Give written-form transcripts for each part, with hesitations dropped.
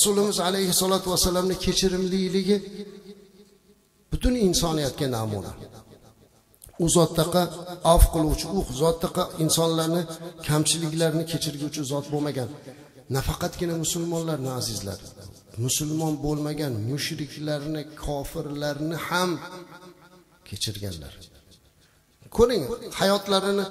Resulümüz aleyhissalatu vesselam'ın kechirimliligi bütün insoniyatga namuna. U zotdaqa af qiluvchi, u zotdaqa insonlarni kamchiliklarini kechirguvchi zot bo'lmagan. Nafaqatgina musulmonlarni azizlar, musulmon bo'lmagan mushriklarni, kofirlarni ham kechirganlar. Ko'ring, hayotlarini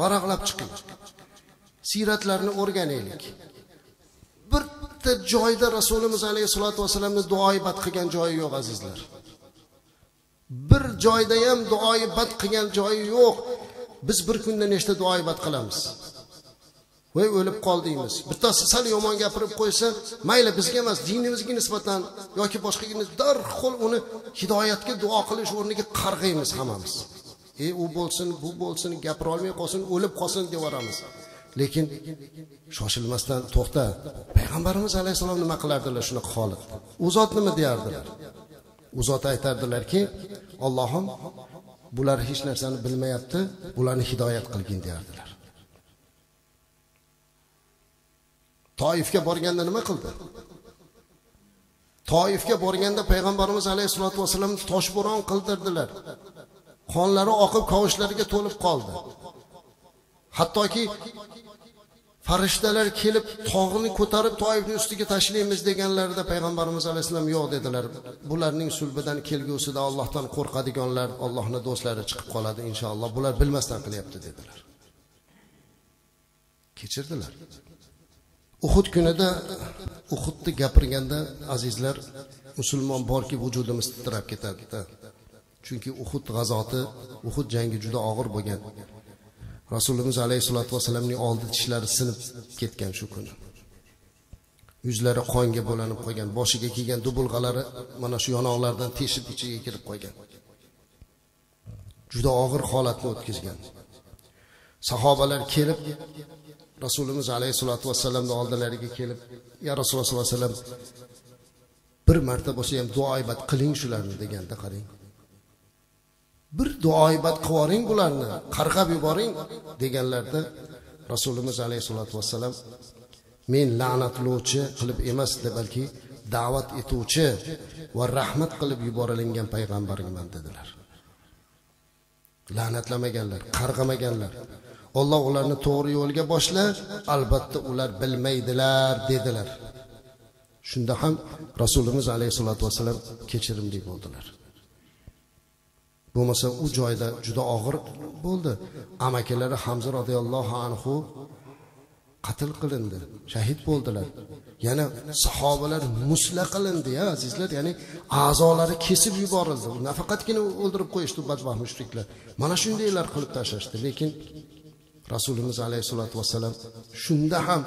varaqlab chiqing. Siyratlarini o'rganaylik. Birta joyda Rasulimiz aleyhissalatu vesselamni duoibat qilgan joyi yo'q azizlar. Bir joyda ham duoibat qilgan joyi yo'q. Biz bir kunda nechta duoibat qilamiz? Voy o'lib qoldingiz. Bittasi sal yomon gapirib qo'ysa, mayli bizga emas, dinimizga nisbatan yoki boshqaga nisbatan darhol uni hidoyatga duo qilish o'rniga qarg'aymiz hammamiz. U bo'lsin, bu bo'lsin, gapira olmay qolsin, o'lib qolsin deb varamiz. Lekin shoshilmasdan to'xta. Payg'ambarimiz alayhissalom nima qilardilar shunaqa holatda? U zot nima deyardilar? U zot aytardilarki, Allohim, bular hech narsani bilmayapti, ularni hidoyat qilgin deyardilar. Toifga borganda nima qildi? Toifga borganda payg'ambarimiz alayhisolatu vasallam toshbo'ron qildirdilar. Qonlari oqib qovushlariga to'lib qoldi. Hattoki farishtalar kelib tog'ni ko'tarib Toifni ustiga tashlaymiz deganlarida payg'ambarimiz alayhisallam yo'q dedilar. Bularning sulbidan kelgusida Allohdan qo'rqadiganlar, Allohning do'stlari chiqib qoladi inshaalloh. Bular bilmasdan qilyapti dedilar. Kechirdilar. Uhud kunida Uhudni gapirganda azizlar, musulmon borki vujudimiz titrab ketadi. Chunki Uhud g'azoti, Uhud jangi juda og'ir bo'lgan. Rasulimiz alayhisolatu vasallamning oldi tishlari sinib ketgan shu kuni. Yuzlari qonga bo'lanib qolgan, boshiga kiygan dubulg'alari mana shu yonoqlardan teshib ichiga kirib qolgan. Juda og'ir holatni o'tkazgan. Sahobalar kelib Rasulimiz aleyhissalatu vesselam'da oldilariga kelib, ya Rasululloh sallallohu alayhi vasallam, bir marta bo'lsa ham duoibat qiling shularni deganda qarang. Bir duoibat qilib oring bularni, qarg'ab yuboring deganlarda Rasulimiz aleyhissalatu vesselam men la'natlovchi qilib emas, balki da'vat etuvchi va rahmat qilib yuborilgan payg'ambarman dedilar. La'natlamaganlar, qarg'amaganlar. Allah ularni to'g'ri yo'lga boshlar, albatta ular bilmaydilar dedilar. Shunda ham Rasulimiz aleyhissalatu vesselam kechirimli bo'ldilar. Bo'lmasa u joyda juda og'ir bo'ldi. Amakilari Hamza radhiyallohu anhu qatl qilindi, shahid bo'ldilar. Yana sahobalar musla qilindi ya azizlar, ya'ni a'zolari kesib yuborildi. Nafaqatgina o'ldirib qo'yishdi badbaxt mushriklar. Mana shundaylar qilib tashlashdi, lekin Rasulimiz aleyhissalatu vesselam shunda ham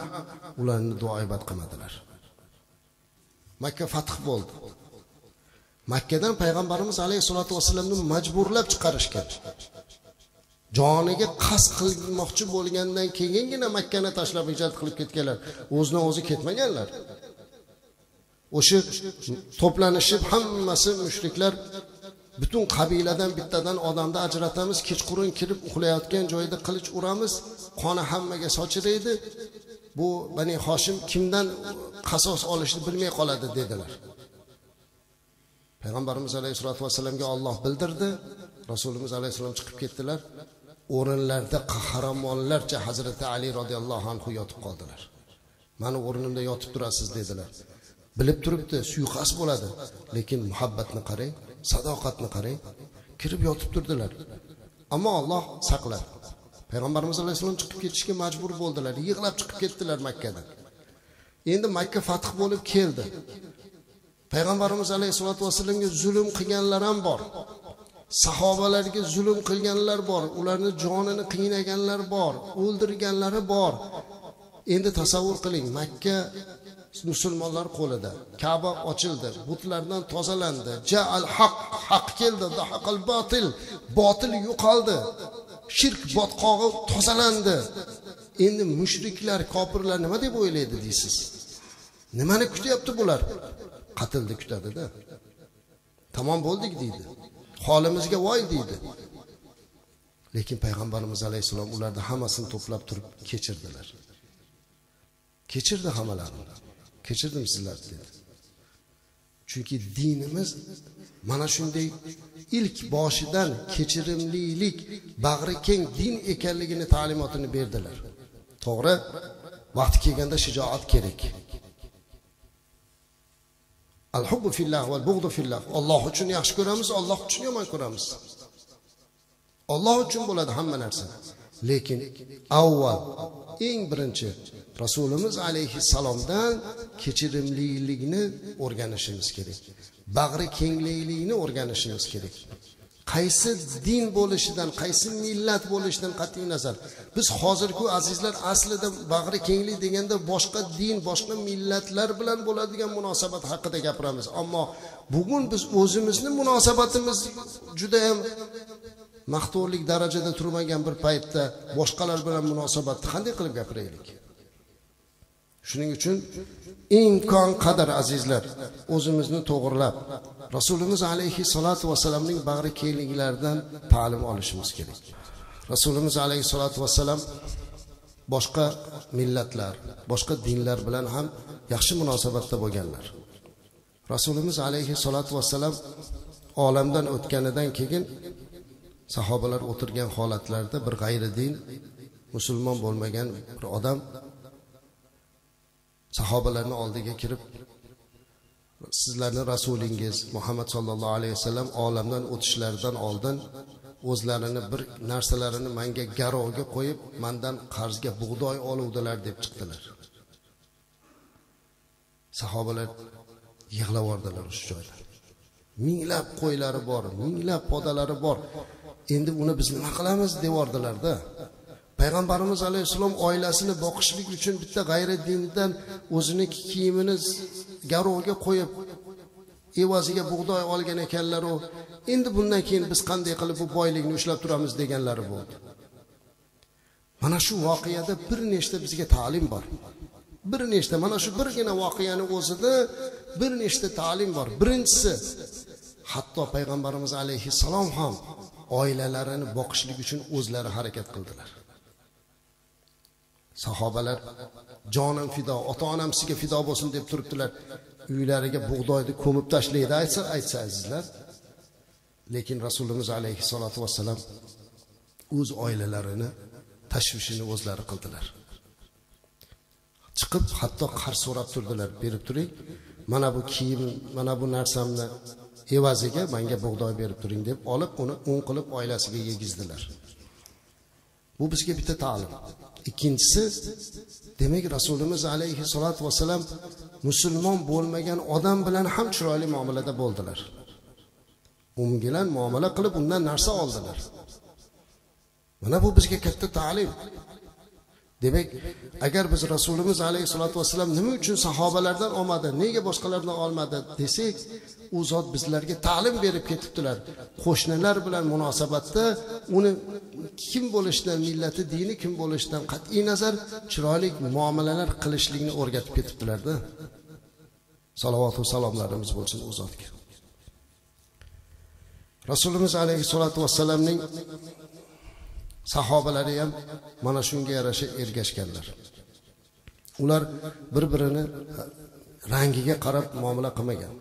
ularni duoibat qilmadilar. Makka fath bo'ldi. Makkadan payg'ambarimiz aleyhissalatu vesselamni majburlab chiqarishgan. Joniga qasd qilmoqchi bo'lgandan keyingina Makkani tashlab hijrat qilib ketganlar. O'zidan o'zi ketmaganlar. O'sha to'planishib hammasi mushriklar bütün qabiladan bittadan odamni ajratamiz, kechqurun kirib uxlayotgan joyda qilich uramiz, qoni hammaga sochiraydi. Bu Bani Hoshim kimdan qasos olishni bilmay qoladi dedilar. Payg'ambarimiz alayhisolatu vasallamga Alloh bildirdi. Rasulimiz alayhisolom chiqib ketdilar. O'rinlarda qahramonlarcha Hazrati Ali radhiyallohu anhu yotib qoldilar. Mani o'rnimda yotib turasiz dedilar. Bilib turibdi, suiqas bo'ladi, lekin muhabbatni qarang, sadoqatni qarang, kirib yotib turdilar. Ammo Alloh saqladi. Payg'ambarimiz alayhisolam chiqib ketishga majbur bo'ldilar, yig'lab chiqib ketdilar Makkadan. Endi Makka fath bo'lib keldi. Payg'ambarimiz alayhisolatu vasallamga zulm qilganlar ham bor. Sahobalarga zulm qilganlar bor, ularni jonini qiynaganlar bor, o'ldirganlari bor. Endi tasavvur qiling, Makka musulmonlar qo'lida. Ka'ba ochildi, butlardan tozalandi. Ja'al haq, haq keldi, dahaqal botil, botil yo'qoldi. Shirk botqog'i tozalandi. Endi mushriklar, kofirlar nima deb o'ylaydi deysiz? Nimani kutyapti bular? Qatilni kutadi-da. Tamom bo'ldik deydi. Holimizga voy deydi. Lekin payg'ambarimiz alayhisalom ularni hammasini to'plab turib kechirdilar. Kechirdi hammalarini. keçirdim sizler dedi. Çünkü dinimiz mana shunday ilk boshidan kechirimlilik, bag'ri keng din ekanligini ta'limotini berdilar. To'g'ri, vaqti kelganda shijoat kerak. Al-hubbu fillah wal bughdu fillah. Alloh uchun yaxshi ko'ramiz, Alloh uchun yomon ko'ramiz. Alloh uchun bo'ladi hamma narsa. Lekin avval eng birinchi Rasulimiz alayhissalomdan kechirimlilikni o'rganishimiz kerak. Bag'ri kenglikni o'rganishimiz kerak. Qaysi din bo'lishidan, qaysi millat bo'lishidan qat'iy nazar. Biz hozirgi azizlar aslida bag'ri kenglik deganda boshqa din, boshqa millatlar bilan bo'ladigan munosabat haqida gapiramiz. Ammo bugun biz o'zimizni munosabatimiz juda ham maqtovlik darajada turmagan bir paytda boshqalar bilan munosabatni qanday qilib gapiraylik? Shuning uchun imkon qadar azizlar o'zimizni to'g'irlab Rasulimiz alayhissalatu vassalamning bag'ri kengliklaridan ta'lim olishimiz kerak. Rasulimiz alayhissalatu vassalam boshqa millatlar, boshqa dinlar bilan ham yaxshi munosabatda bo'lganlar. Rasulimiz alayhissalatu vassalam olamdan o'tganidan keyin sahobalar o'tirgan holatlarda bir g'ayridin musulmon bo'lmagan bir odam sahobalarning oldiga kirib, sizlarning rasulingiz Muhammad sallallohu alayhi vasallam olamdan o'tishlaridan oldin o'zlarini bir narsalarini menga garovga qo'yib, mendan qarzga bug'doy oluvdilar deb chiqdilar. Sahobalar yig'lab o'rdilar o'sha joyda. Minglab qo'ylari bor, minglab podalari bor. Endi uni biz nima qilamiz deb o'rdilar-da. Payg'ambarimiz alayhissalom oilasini boqishlik uchun bitta g'ayri dindan o'zini kiyimini garovga qo'yib evaziga bug'doy olgan ekanlar u. Endi bundan keyin biz qanday qilib bu boylikni ushlab turamiz deganlari bo'ldi. Mana shu voqeada bir nechta bizga ta'lim bor. Bir nechta, mana shu birgina voqeaning o'zida bir nechta ta'lim bor. Birinchisi, hatto payg'ambarimiz alayhissalom ham oilalarini boqishlik uchun o'zlari harakat qildilar. Sahobalar jonim fido, ota-onamsiga fido bo'lsin deb turibdilar. Uylariga bug'doyni ko'mib tashlaydi aytsa azizlar. Lekin Rasulimiz alayhissalatu vassalam o'z oilalarini tashvishini o'zlari qildilar. Chiqib hatto qarz so'rab turdilar, berib turing. Mana bu kiyim, mana bu narsamni evaziga menga bug'doy berib turing deb olib, uni un qilib oilasiga yegizdilar. Bu bizga bitta ta'lim. Ikkinchisi, demak Rasulimiz alayhissalatu vassalam musulmon bo'lmagan odam bilan ham chiroyli muomalada bo'ldilar. Unga muomala qilib undan narsa oldilar. Mana bu bizga katta ta'lim. Demak, agar biz Rasulimiz alayhissalatu vassalam nima uchun sahobalardan olmadi, nega boshqalardan olmadi desak, u zot bizlarga ta'lim berib ketibdilar. Qo'shnilar bilan munosabatda uni kim bo'lishidan, millati, dini kim bo'lishidan qat'iy nazar chiroyli muomalalar qilishlikni o'rgatib ketibdilar-da. Salovat va salomlarimiz bo'lsin u zotga. Rasulimiz alayhissalatu vassalamning sahobalari ham mana shunga yarasha ergashganlar. Ular bir-birini rangiga qarab muomala qilmagan.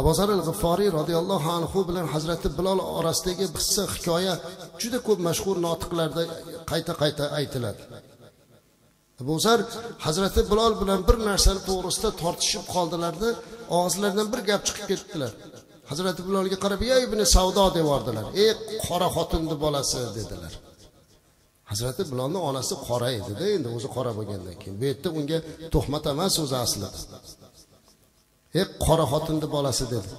Abu Zar al-G'iforiy radhiyallohu anhu bilan Hazrati Bilol orasidagi qissa hikoya juda ko'p mashhur notiqlarda qayta-qayta aytiladi. Abu Zar Hazrati Bilol bilan bir narsani to'g'risida tortishib qoldilar-da, og'izlaridan bir gap chiqib ketdilar. Hazrati Bilolga qarab, "Ya ibn Savdo" devordilar. "Ey qora xotinning bolasi" dedilar. Hazrati Bilolning onasi qora edi-da, endi o'zi qora bo'lgandan keyin bu yerda unga tuhmat emas o'zi aslida. "Ey qora xotinning bolasi" dedi.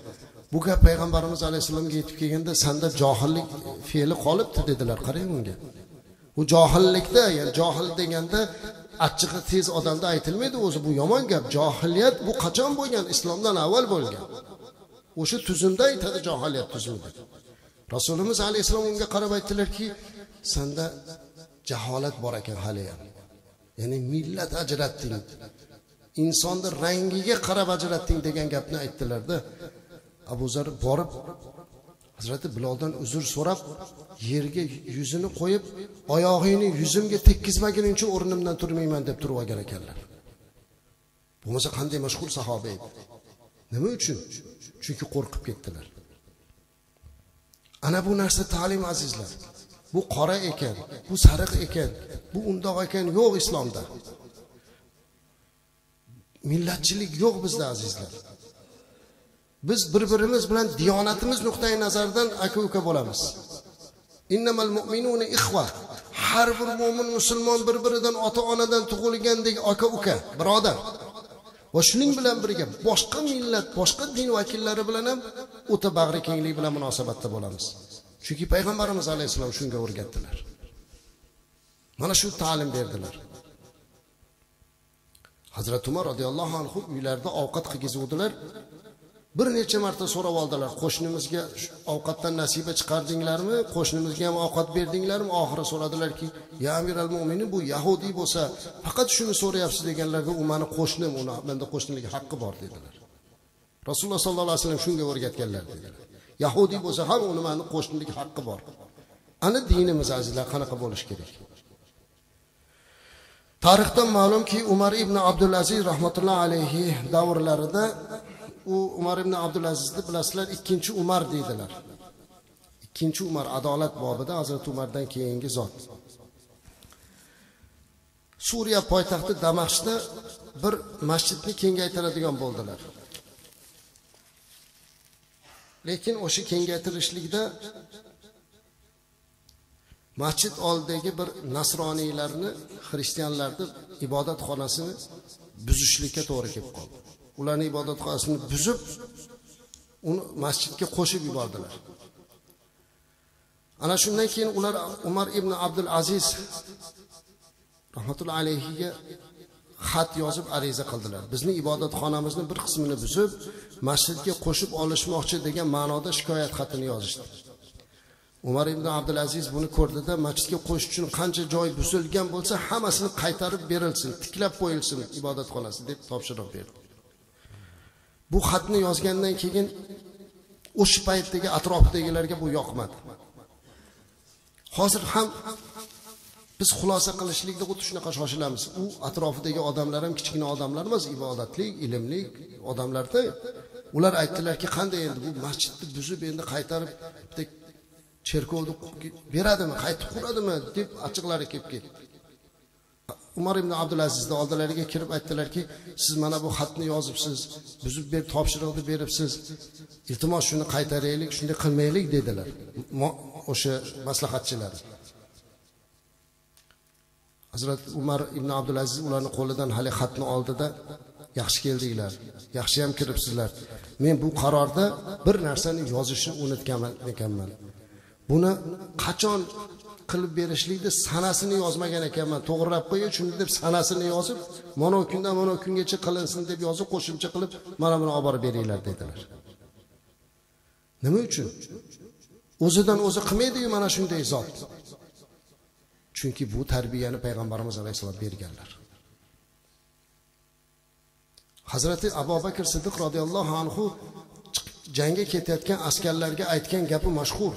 Bu gap payg'ambarimiz alayhisolamga yetib kelganda, "Senda johillik fe'li qolibdi" dedilar. Qarang unga. Bu johillikda, ya'ni johil deganda achchig'i tez odamda aytilmaydi o'zi, bu yomon gap. Johiliyat bu qachon bo'lgan? Islomdan avval bo'lgan. O'sha tuzumda aytadi, johiliyat tuzumida. Rasulimiz alayhissalom unga qarab aytdilarki, "Senda jaholat bor ekan hali ham. Ya'ni millat ajratding. Insonni rangiga qarab ajratding" degan gapni aytdilar-da. Abu Zar borib Hazrati Biloldan uzr so'rab, yerga yuzini qo'yib, "Oyog'ingni yuzimga tekkizmagin, uncha o'rnimdan turmayman" deb turib olgan ekanlar. Bulmasa kanday meşgul sahabe idi. Nima uchun? Çünkü korkup gittiler. Ana bu narsa talim azizler. Bu kara eken, bu sarık eken, bu undoq eken yok İslam'da. Millatchilik yok bizde azizler. Biz birbirimiz bilan diyonatimiz nuqtai nazardan aka-uka bo'lamiz. Innamal mu'minuna ikhva. Har bir mu'min musulmon birbiridan ota-onadan tug'ilgandek aka-uka, birodar. Va shuning bilan birga boshqa millat, boshqa din vakillari bilan ham o'ta bag'ri kenglik bilan munosabatda bo'lamiz. Chunki payg'ambarimiz alayhissalom shunga o'rgatdilar. Mana shu ta'lim berdilar. Hazrat Umar radhiyallohu anhu uylarda ovqat qilgizuvdilar. Bir necha marta so'rab oldilar, qo'shnimizga ovqatdan nasiba chiqardinglarmi? Qo'shnimizga ham ovqat berdinglarmi? Oxiri so'radilarki, "Ya amiral mu'minin, bu yahudiy bo'lsa, faqat shuni so'rayapsiz" deganlarga, "U meni qo'shnim, uni menda qo'shniligi haqqi bor" dedilar. Rasululloh sallallohu alayhi vasallam shunga o'rgatganlar dedilar. Yahudiy bo'lsa ham uni meni qo'shniligi haqqi bor. Ana dinimiz azizlar qanaqa bo'lish kerak? Tarixdan ma'lumki, Umar ibn Abdulaziz rahmatullohi alayhi davrlarida u Umar ibn Abdulazizni bilasizlar, ikkinchi Umar deydilar. Ikkinchi Umar adolat bobida Hazrat Umardan keyingi zot. Suriya poytaxti Damashqda bir masjidni kengaytiradigan bo'ldilar. Lekin o'sha kengaytirishlikda masjid oldidagi bir nasroniylarni, xristianlarni ibodatxonasini buzishlikka to'g'ri kelib qoldi. Ularning ibodatxonasini buzib, uni masjidga qo'shib yubordilar. Ana shundan keyin ular Umar ibn Abdul Aziz rahmatullohi alayhiga xat yozib ariza qildilar. Bizning ibodatxonamizni bir qismini buzib, masjidga qo'shib olishmoqchi degan ma'noda shikoyat xatini yozishdi. Umar ibn Abdul Aziz buni ko'rdida, masjidga qo'yish uchun qancha joy buzilgan bo'lsa, hammasini qaytarib berilsin, tiklab qo'yilsin ibodatxonasi deb topshiriq berdi. Bu xatni yozgandan keyin o'sha paytdagi atrofdagilarga bu yoqmadi. Hozir ham biz xulosa qilishlikda o'ta shunaqa shoshilamiz. U atrofidagi odamlar ham kichkina odamlar emas, ibodatli, ilmli odamlarda. Ular aytdilarki, qanday endi bu masjidni buzib endi qaytarib bitta cherkovni beradimi, qaytib quradimi deb achiqlari kelib ketdi. Umar ibn Abdulazizni oldilariga kirib aytdilarki, siz mana bu xatni yozibsiz, buzib berib topshiriqni beribsiz, iltimos shuni qaytaraylik, shunday qilmaylik dedilar. O'sha maslahatchilar. Hazrat Umar ibn Abdulaziz ularni qo'lidan hali xatni oldida, yaxshi keldinglar, yaxshi ham kiribsizlar. Men bu qarorda bir narsani yozishni unutgan ekanman. Buni qachon qilib berishlikda sanasini yozmagan ekanman, to'g'rilab qo'yib, shunday deb sanasini yozib, mana bu kundan mana bu kungacha qilinsin deb yozib, qo'shimcha qilib, mana buni olib borib beringlar dedilar. Nima uchun? O'zidan o'zi qilmaydi-ku mana shunday zot. Chunki bu tarbiyani payg'ambarimiz alayhisalom berganlar. Hazrati Abu Bakr Siddiq radhiyallohu anhu jangga ketayotgan askarlarga aytgan gapi mashhur.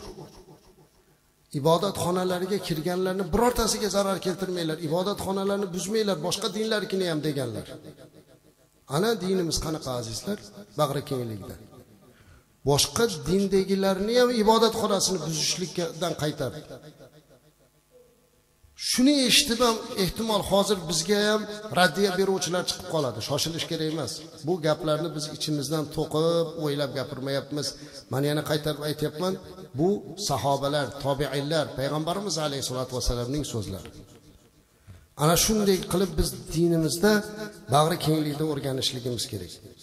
İbadatxonalariga kirganlarni birortasiga zarar keltirmanglar, ibodatxonalarni buzmanglar, boshqa dinlarnikini ham deganlar. Ana dinimiz qanaqa azizlar, bag'ri kenglikda. Boshqa dindagilarni ham ibodatxonasini buzishlikdan qaytardi. Shuni eshitib ham ehtimol hozir bizga ham raddiya beruvchilar chiqib qoladi. Shoshilish kerak emas. Bu gaplarni biz ichimizdan to'qib, o'ylab gapirmayapmiz. Men yana qaytarib aytayapman. Bu sahobalar, tobiinlar, payg'ambarimiz alayhisolatu vasallamning so'zlari. Ana shunday qilib biz dinimizda bag'ri kenglikda o'rganishligimiz kerak.